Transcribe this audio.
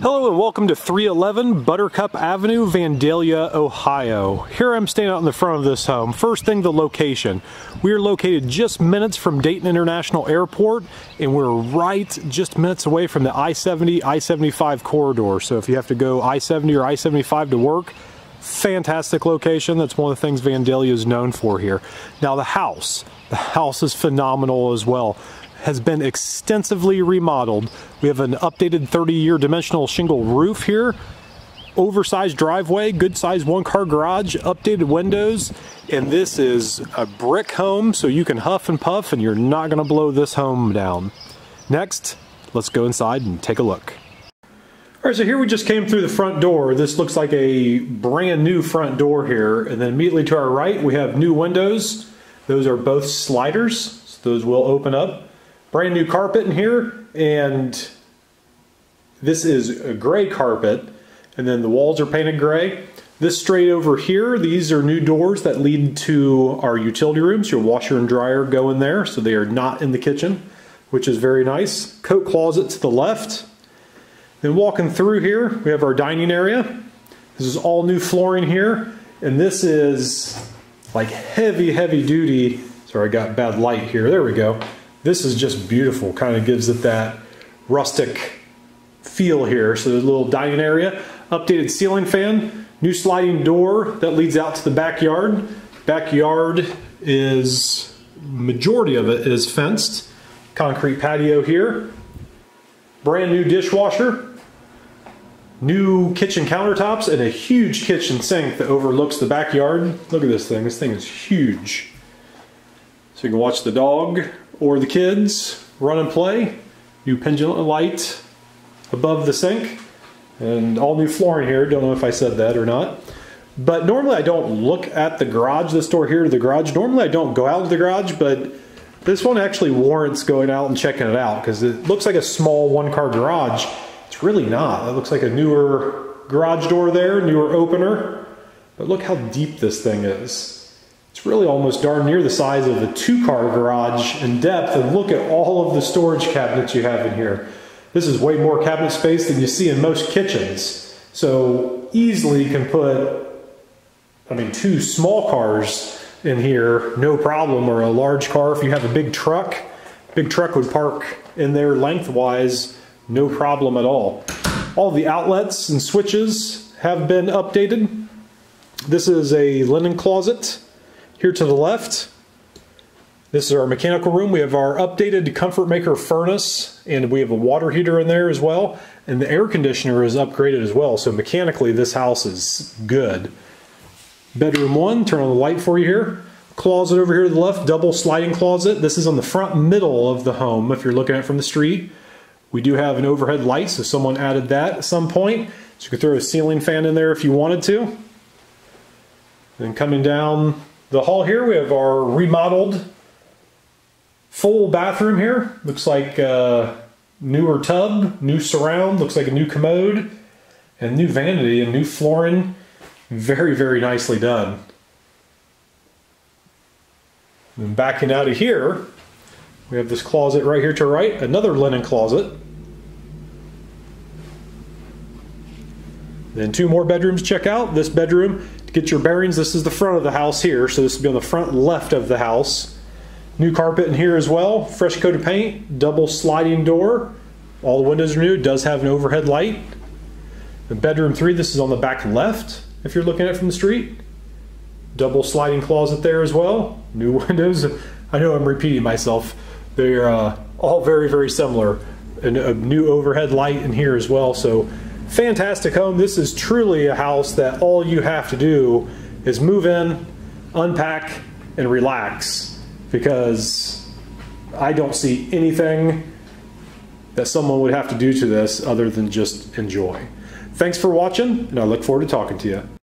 Hello and welcome to 311 Buttercup Avenue, Vandalia, Ohio. Here I'm standing out in the front of this home. First thing, the location. We are located just minutes from Dayton International Airport, and we're right just minutes away from the I-70, I-75 corridor. So if you have to go I-70 or I-75 to work, fantastic location. That's one of the things Vandalia is known for here. Now the house is phenomenal as well. Has been extensively remodeled. We have an updated 30-year dimensional shingle roof here, oversized driveway, good sized one-car garage, updated windows, and this is a brick home, so you can huff and puff and you're not gonna blow this home down. Next, let's go inside and take a look. All right, so here we just came through the front door. This looks like a brand new front door here, and then immediately to our right, we have new windows. Those are both sliders, so those will open up. Brand new carpet in here, and this is a gray carpet, and then the walls are painted gray. This straight over here, these are new doors that lead to our utility rooms. Your washer and dryer go in there, so they are not in the kitchen, which is very nice. Coat closet to the left. Then walking through here, we have our dining area. This is all new flooring here, and this is like heavy, heavy duty. Sorry, I got bad light here. There we go. This is just beautiful, kind of gives it that rustic feel here. So there's a little dining area, updated ceiling fan, new sliding door that leads out to the backyard. Backyard is, majority of it is fenced. Concrete patio here. Brand new dishwasher. New kitchen countertops and a huge kitchen sink that overlooks the backyard. Look at this thing is huge. So you can watch the dog or the kids run and play. New pendulum light above the sink, and all new flooring here. Don't know if I said that or not. But normally I don't look at the garage, this door here to the garage. Normally I don't go out to the garage, but this one actually warrants going out and checking it out because it looks like a small one-car garage. It's really not. It looks like a newer garage door there, newer opener. But look how deep this thing is. It's really almost darn near the size of a two-car garage in depth, and look at all of the storage cabinets you have in here. This is way more cabinet space than you see in most kitchens. So easily you can put, I mean, two small cars in here, no problem, or a large car. If you have a big truck would park in there lengthwise, no problem at all. All the outlets and switches have been updated. This is a linen closet. Here to the left, this is our mechanical room. We have our updated Comfortmaker furnace, and we have a water heater in there as well. And the air conditioner is upgraded as well, so mechanically this house is good. Bedroom one, turn on the light for you here. Closet over here to the left, double sliding closet. This is on the front middle of the home if you're looking at it from the street. We do have an overhead light, so someone added that at some point. So you could throw a ceiling fan in there if you wanted to. Then coming down the hall here, we have our remodeled full bathroom here. Looks like a newer tub, new surround, looks like a new commode, and new vanity and new flooring. Very, very nicely done. And backing out of here, we have this closet right here to the right, another linen closet. Then two more bedrooms check out. This bedroom, to get your bearings, this is the front of the house here, so this will be on the front left of the house. New carpet in here as well, fresh coat of paint, double sliding door. All the windows are new, it does have an overhead light. And bedroom three, this is on the back left, if you're looking at it from the street. Double sliding closet there as well, new windows. I know I'm repeating myself. They're all very, very similar. And a new overhead light in here as well, so fantastic home. This is truly a house that all you have to do is move in, unpack, and relax, because I don't see anything that someone would have to do to this other than just enjoy. Thanks for watching, and I look forward to talking to you.